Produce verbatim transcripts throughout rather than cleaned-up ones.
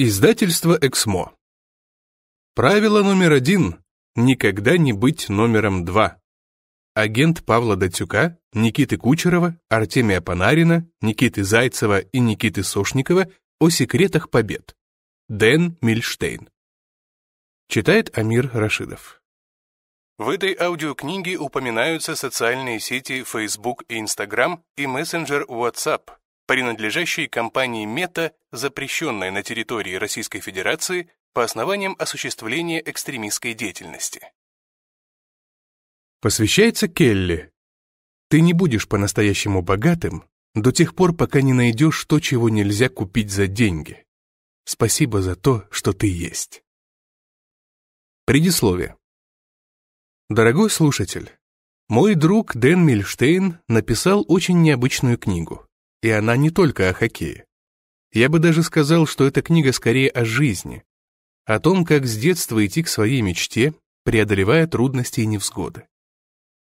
Издательство «Эксмо». Правило номер один. Никогда не быть номером два. Агент Павла Дацюка, Никиты Кучерова, Артемия Панарина, Никиты Зайцева и Никиты Сошникова о секретах побед. Дэн Мильштейн. Читает Амир Рашидов. В этой аудиокниге упоминаются социальные сети Facebook и Instagram и мессенджер WhatsApp, принадлежащие компании Meta, запрещенной на территории Российской Федерации по основаниям осуществления экстремистской деятельности. Посвящается Келли. Ты не будешь по-настоящему богатым до тех пор, пока не найдешь то, чего нельзя купить за деньги. Спасибо за то, что ты есть. Предисловие. Дорогой слушатель, мой друг Дэн Мильштейн написал очень необычную книгу. И она не только о хоккее. Я бы даже сказал, что эта книга скорее о жизни, о том, как с детства идти к своей мечте, преодолевая трудности и невзгоды.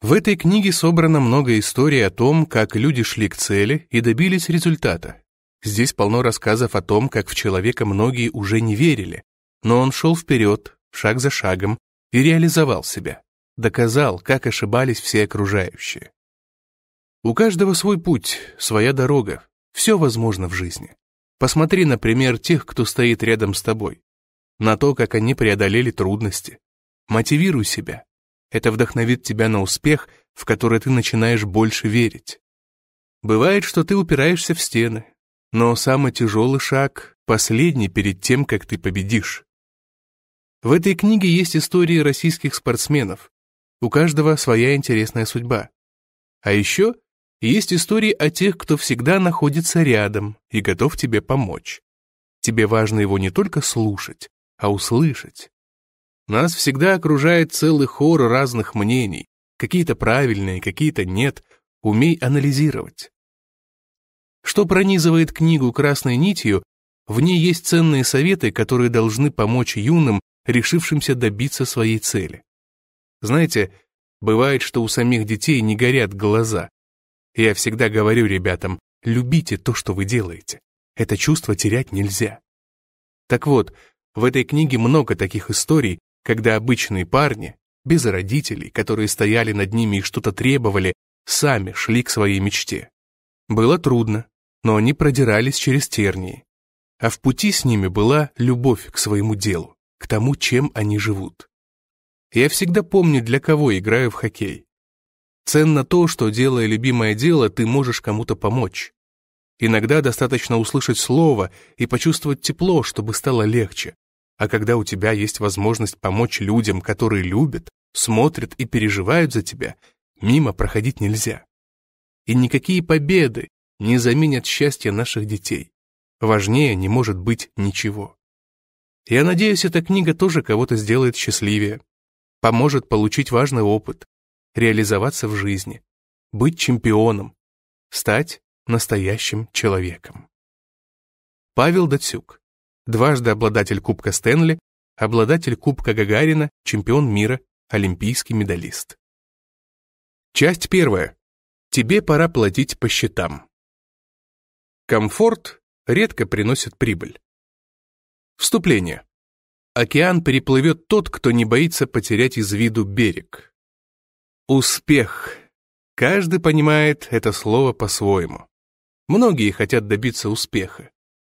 В этой книге собрано много историй о том, как люди шли к цели и добились результата. Здесь полно рассказов о том, как в человека многие уже не верили, но он шел вперед, шаг за шагом, и реализовал себя, доказал, как ошибались все окружающие. У каждого свой путь, своя дорога. Все возможно в жизни. Посмотри, например, тех, кто стоит рядом с тобой. На то, как они преодолели трудности. Мотивируй себя. Это вдохновит тебя на успех, в который ты начинаешь больше верить. Бывает, что ты упираешься в стены. Но самый тяжелый шаг — последний перед тем, как ты победишь. В этой книге есть истории российских спортсменов. У каждого своя интересная судьба. А еще... Есть истории о тех, кто всегда находится рядом и готов тебе помочь. Тебе важно его не только слушать, а услышать. Нас всегда окружает целый хор разных мнений, какие-то правильные, какие-то нет, умей анализировать. Что пронизывает книгу красной нитью, в ней есть ценные советы, которые должны помочь юным, решившимся добиться своей цели. Знаете, бывает, что у самих детей не горят глаза. Я всегда говорю ребятам, любите то, что вы делаете. Это чувство терять нельзя. Так вот, в этой книге много таких историй, когда обычные парни, без родителей, которые стояли над ними и что-то требовали, сами шли к своей мечте. Было трудно, но они продирались через тернии. А в пути с ними была любовь к своему делу, к тому, чем они живут. Я всегда помню, для кого играю в хоккей. Ценно то, что, делая любимое дело, ты можешь кому-то помочь. Иногда достаточно услышать слово и почувствовать тепло, чтобы стало легче. А когда у тебя есть возможность помочь людям, которые любят, смотрят и переживают за тебя, мимо проходить нельзя. И никакие победы не заменят счастье наших детей. Важнее не может быть ничего. Я надеюсь, эта книга тоже кого-то сделает счастливее, поможет получить важный опыт, реализоваться в жизни, быть чемпионом, стать настоящим человеком. Павел Дацюк, дважды обладатель Кубка Стэнли, обладатель Кубка Гагарина, чемпион мира, олимпийский медалист. Часть первая. Тебе пора платить по счетам. Комфорт редко приносит прибыль. Вступление. Океан переплывет тот, кто не боится потерять из виду берег. Успех. Каждый понимает это слово по-своему. Многие хотят добиться успеха,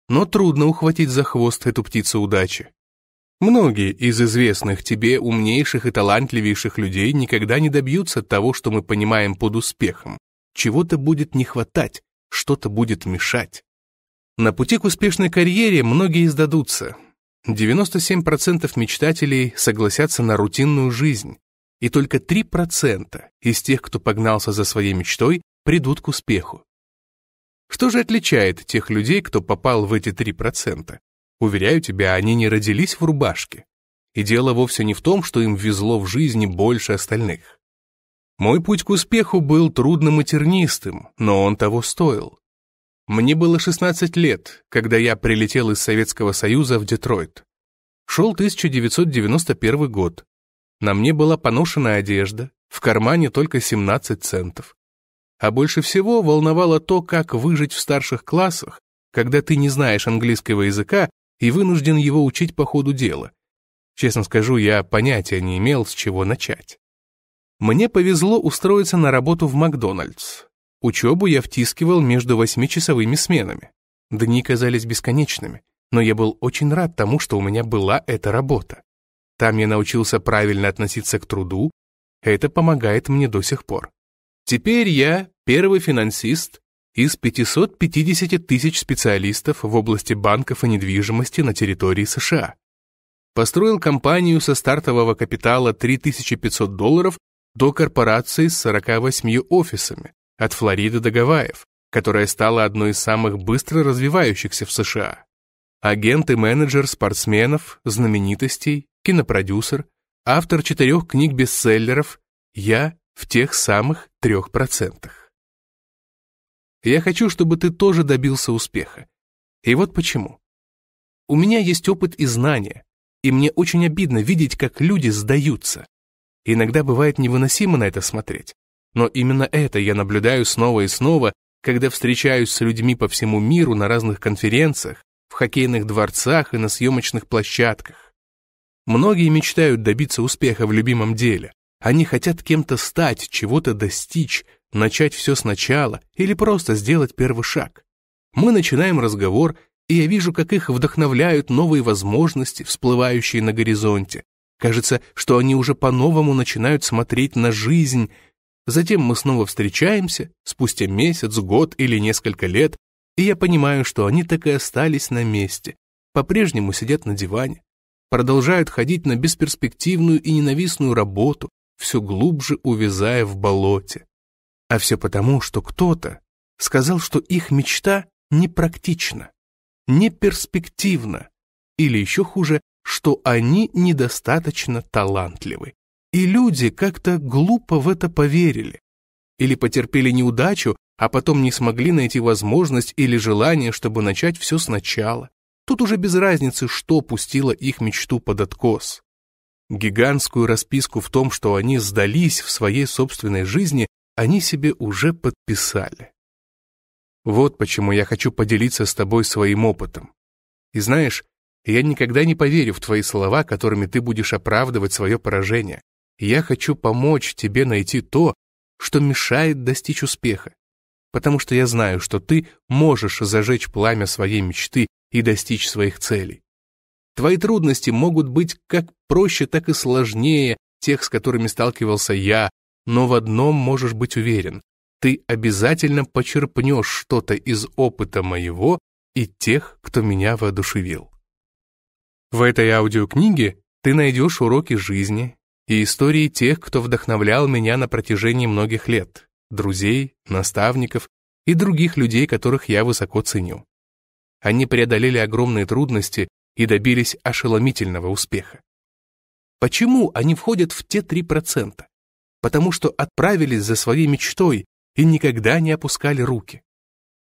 но трудно ухватить за хвост эту птицу удачи. Многие из известных тебе умнейших и талантливейших людей никогда не добьются того, что мы понимаем под успехом. Чего-то будет не хватать, что-то будет мешать. На пути к успешной карьере многие сдадутся. девяносто семь процентов мечтателей согласятся на рутинную жизнь. И только три процента из тех, кто погнался за своей мечтой, придут к успеху. Что же отличает тех людей, кто попал в эти три процента? Уверяю тебя, они не родились в рубашке. И дело вовсе не в том, что им везло в жизни больше остальных. Мой путь к успеху был трудным и тернистым, но он того стоил. Мне было шестнадцать лет, когда я прилетел из Советского Союза в Детройт. Шел тысяча девятьсот девяносто первый год. На мне была поношенная одежда, в кармане только семнадцать центов. А больше всего волновало то, как выжить в старших классах, когда ты не знаешь английского языка и вынужден его учить по ходу дела. Честно скажу, я понятия не имел, с чего начать. Мне повезло устроиться на работу в Макдональдс. Учебу я втискивал между восьмичасовыми сменами. Дни казались бесконечными, но я был очень рад тому, что у меня была эта работа. Там я научился правильно относиться к труду, это помогает мне до сих пор. Теперь я первый финансист из пятисот пятидесяти тысяч специалистов в области банков и недвижимости на территории США. Построил компанию со стартового капитала три тысячи пятьсот долларов до корпорации с сорока восьмью офисами, от Флориды до Гавайев, которая стала одной из самых быстро развивающихся в США. Агент и менеджер спортсменов, знаменитостей, кинопродюсер, автор четырех книг-бестселлеров, я в тех самых трех процентах. Я хочу, чтобы ты тоже добился успеха. И вот почему. У меня есть опыт и знания, и мне очень обидно видеть, как люди сдаются. Иногда бывает невыносимо на это смотреть, но именно это я наблюдаю снова и снова, когда встречаюсь с людьми по всему миру на разных конференциях, в хоккейных дворцах и на съемочных площадках. Многие мечтают добиться успеха в любимом деле. Они хотят кем-то стать, чего-то достичь, начать все сначала или просто сделать первый шаг. Мы начинаем разговор, и я вижу, как их вдохновляют новые возможности, всплывающие на горизонте. Кажется, что они уже по-новому начинают смотреть на жизнь. Затем мы снова встречаемся, спустя месяц, год или несколько лет, и я понимаю, что они так и остались на месте, по-прежнему сидят на диване, продолжают ходить на бесперспективную и ненавистную работу, все глубже увязая в болоте. А все потому, что кто-то сказал, что их мечта непрактична, неперспективна, или еще хуже, что они недостаточно талантливы. И люди как-то глупо в это поверили. Или потерпели неудачу, а потом не смогли найти возможность или желание, чтобы начать все сначала. Тут уже без разницы, что пустило их мечту под откос. Гигантскую расписку в том, что они сдались в своей собственной жизни, они себе уже подписали. Вот почему я хочу поделиться с тобой своим опытом. И знаешь, я никогда не поверю в твои слова, которыми ты будешь оправдывать свое поражение. Я хочу помочь тебе найти то, что мешает достичь успеха. Потому что я знаю, что ты можешь зажечь пламя своей мечты и достичь своих целей. Твои трудности могут быть как проще, так и сложнее тех, с которыми сталкивался я, но в одном можешь быть уверен. Ты обязательно почерпнешь что-то из опыта моего и тех, кто меня воодушевил. В этой аудиокниге ты найдешь уроки жизни и истории тех, кто вдохновлял меня на протяжении многих лет, друзей, наставников и других людей, которых я высоко ценю. Они преодолели огромные трудности и добились ошеломительного успеха. Почему они входят в те три процента? Потому что отправились за своей мечтой и никогда не опускали руки.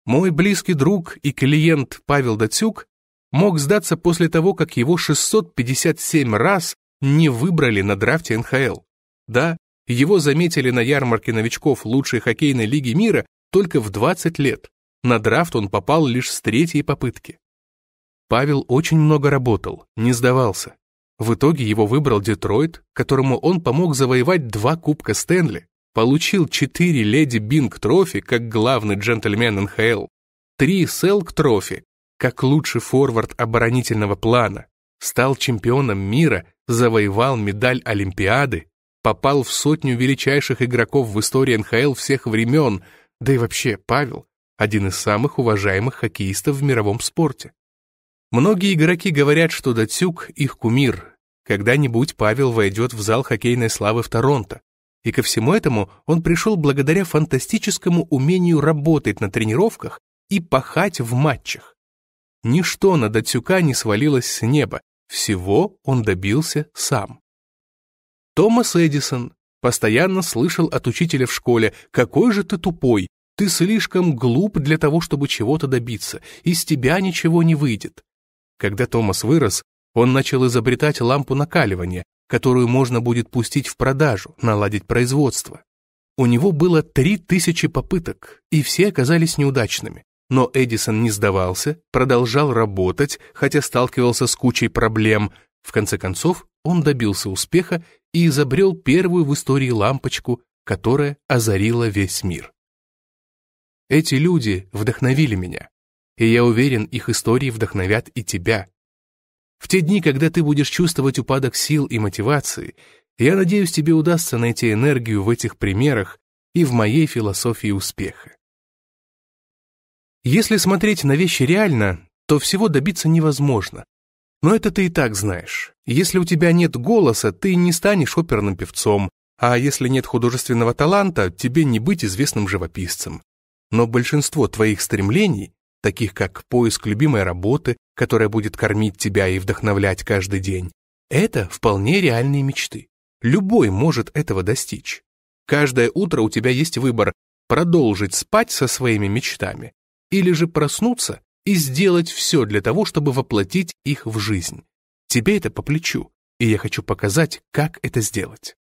Мой близкий друг и клиент Павел Дацюк мог сдаться после того, как его шестьсот пятьдесят семь раз не выбрали на драфте Эн Ха Эл. Да, его заметили на ярмарке новичков лучшей хоккейной лиги мира только в двадцать лет. На драфт он попал лишь с третьей попытки. Павел очень много работал, не сдавался. В итоге его выбрал Детройт, которому он помог завоевать два Кубка Стэнли, получил четыре Леди Бинг Трофи как главный джентльмен Эн Ха Эл, три Селк Трофи как лучший форвард оборонительного плана, стал чемпионом мира, завоевал медаль Олимпиады, попал в сотню величайших игроков в истории Эн Ха Эл всех времен, да и вообще Павел – один из самых уважаемых хоккеистов в мировом спорте. Многие игроки говорят, что Дацюк – их кумир. Когда-нибудь Павел войдет в зал хоккейной славы в Торонто, и ко всему этому он пришел благодаря фантастическому умению работать на тренировках и пахать в матчах. Ничто на Дацюка не свалилось с неба, всего он добился сам. Томас Эдисон постоянно слышал от учителя в школе: «Какой же ты тупой, ты слишком глуп для того, чтобы чего-то добиться, из тебя ничего не выйдет». Когда Томас вырос, он начал изобретать лампу накаливания, которую можно будет пустить в продажу, наладить производство. У него было три тысячи попыток, и все оказались неудачными. Но Эдисон не сдавался, продолжал работать, хотя сталкивался с кучей проблем. В конце концов, он добился успеха и изобрел первую в истории лампочку, которая озарила весь мир. Эти люди вдохновили меня, и я уверен, их истории вдохновят и тебя. В те дни, когда ты будешь чувствовать упадок сил и мотивации, я надеюсь, тебе удастся найти энергию в этих примерах и в моей философии успеха. Если смотреть на вещи реально, то всего добиться невозможно. Но это ты и так знаешь. Если у тебя нет голоса, ты не станешь оперным певцом, а если нет художественного таланта, тебе не быть известным живописцем. Но большинство твоих стремлений, таких как поиск любимой работы, которая будет кормить тебя и вдохновлять каждый день, это вполне реальные мечты. Любой может этого достичь. Каждое утро у тебя есть выбор продолжить спать со своими мечтами или же проснуться и сделать все для того, чтобы воплотить их в жизнь. Тебе это по плечу, и я хочу показать, как это сделать.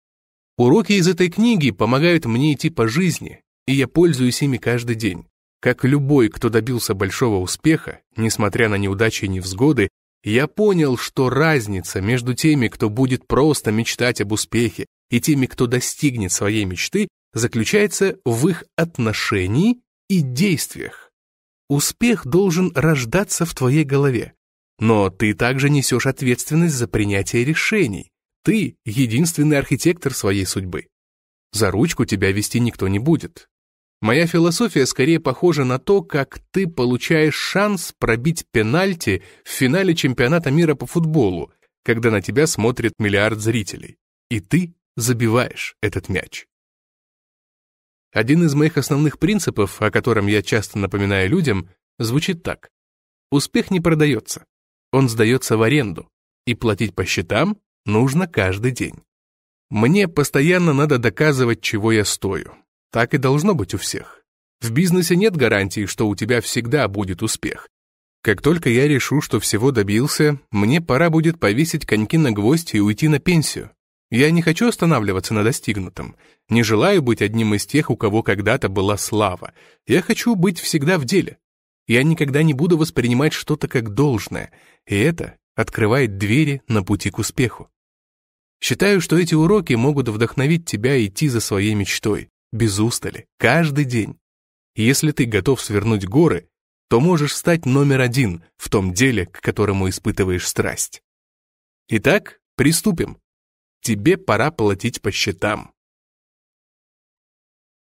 Уроки из этой книги помогают мне идти по жизни, и я пользуюсь ими каждый день. Как любой, кто добился большого успеха, несмотря на неудачи и невзгоды, я понял, что разница между теми, кто будет просто мечтать об успехе, и теми, кто достигнет своей мечты, заключается в их отношении и действиях. Успех должен рождаться в твоей голове, но ты также несешь ответственность за принятие решений. Ты — единственный архитектор своей судьбы. За ручку тебя вести никто не будет. Моя философия скорее похожа на то, как ты получаешь шанс пробить пенальти в финале чемпионата мира по футболу, когда на тебя смотрит миллиард зрителей, и ты забиваешь этот мяч. Один из моих основных принципов, о котором я часто напоминаю людям, звучит так. Успех не продается, он сдается в аренду, и платить по счетам нужно каждый день. Мне постоянно надо доказывать, чего я стою. Так и должно быть у всех. В бизнесе нет гарантии, что у тебя всегда будет успех. Как только я решу, что всего добился, мне пора будет повесить коньки на гвоздь и уйти на пенсию. Я не хочу останавливаться на достигнутом. Не желаю быть одним из тех, у кого когда-то была слава. Я хочу быть всегда в деле. Я никогда не буду воспринимать что-то как должное, и это открывает двери на пути к успеху. Считаю, что эти уроки могут вдохновить тебя идти за своей мечтой. Без устали, каждый день. Если ты готов свернуть горы, то можешь стать номер один в том деле, к которому испытываешь страсть. Итак, приступим. Тебе пора платить по счетам.